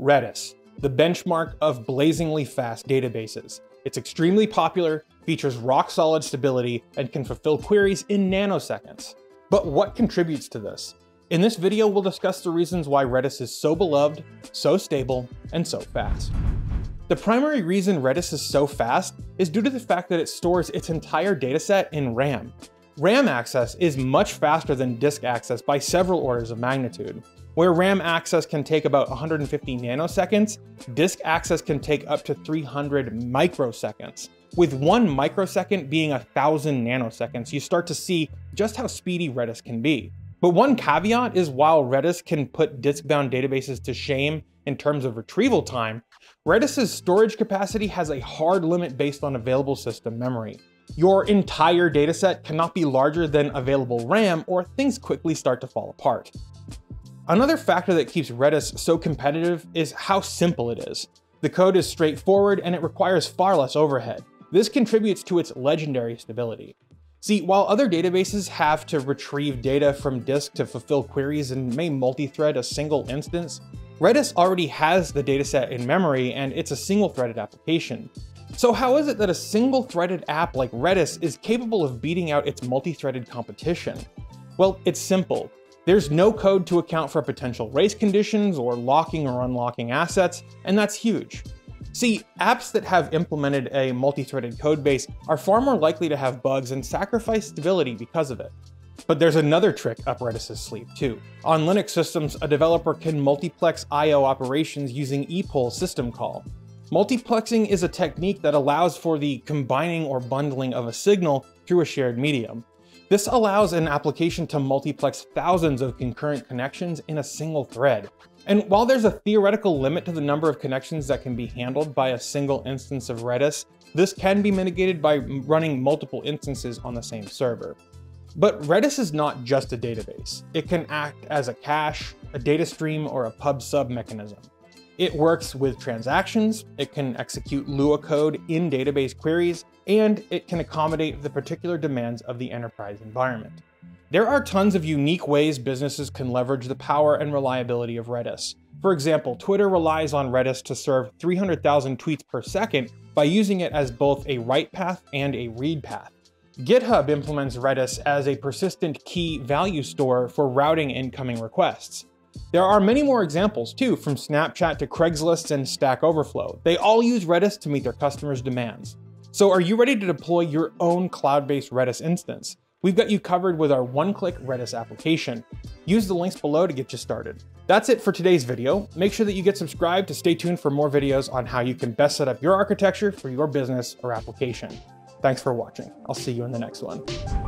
Redis, the benchmark of blazingly fast databases. It's extremely popular, features rock-solid stability, and can fulfill queries in nanoseconds. But what contributes to this? In this video, we'll discuss the reasons why Redis is so beloved, so stable, and so fast. The primary reason Redis is so fast is due to the fact that it stores its entire dataset in RAM. RAM access is much faster than disk access by several orders of magnitude. Where RAM access can take about 150 nanoseconds, disk access can take up to 300 microseconds. With 1 microsecond being 1,000 nanoseconds, you start to see just how speedy Redis can be. But one caveat is while Redis can put disk-bound databases to shame in terms of retrieval time, Redis's storage capacity has a hard limit based on available system memory. Your entire dataset cannot be larger than available RAM, or things quickly start to fall apart. Another factor that keeps Redis so competitive is how simple it is. The code is straightforward and it requires far less overhead. This contributes to its legendary stability. See, while other databases have to retrieve data from disk to fulfill queries and may multi-thread a single instance, Redis already has the dataset in memory and it's a single-threaded application. So how is it that a single-threaded app like Redis is capable of beating out its multi-threaded competition? Well, it's simple. There's no code to account for potential race conditions or locking or unlocking assets, and that's huge. See, apps that have implemented a multi-threaded codebase are far more likely to have bugs and sacrifice stability because of it. But there's another trick up Redis's sleeve too. On Linux systems, a developer can multiplex I/O operations using epoll system call. Multiplexing is a technique that allows for the combining or bundling of a signal through a shared medium. This allows an application to multiplex thousands of concurrent connections in a single thread. And while there's a theoretical limit to the number of connections that can be handled by a single instance of Redis, this can be mitigated by running multiple instances on the same server. But Redis is not just a database. It can act as a cache, a data stream, or a pub/sub mechanism. It works with transactions, it can execute Lua code in database queries, and it can accommodate the particular demands of the enterprise environment. There are tons of unique ways businesses can leverage the power and reliability of Redis. For example, Twitter relies on Redis to serve 300,000 tweets per second by using it as both a write path and a read path. GitHub implements Redis as a persistent key value store for routing incoming requests. There are many more examples too, from Snapchat to Craigslist and Stack Overflow. They all use Redis to meet their customers' demands. So are you ready to deploy your own cloud-based Redis instance? We've got you covered with our one-click Redis application. Use the links below to get you started. That's it for today's video. Make sure that you get subscribed to stay tuned for more videos on how you can best set up your architecture for your business or application. Thanks for watching. I'll see you in the next one.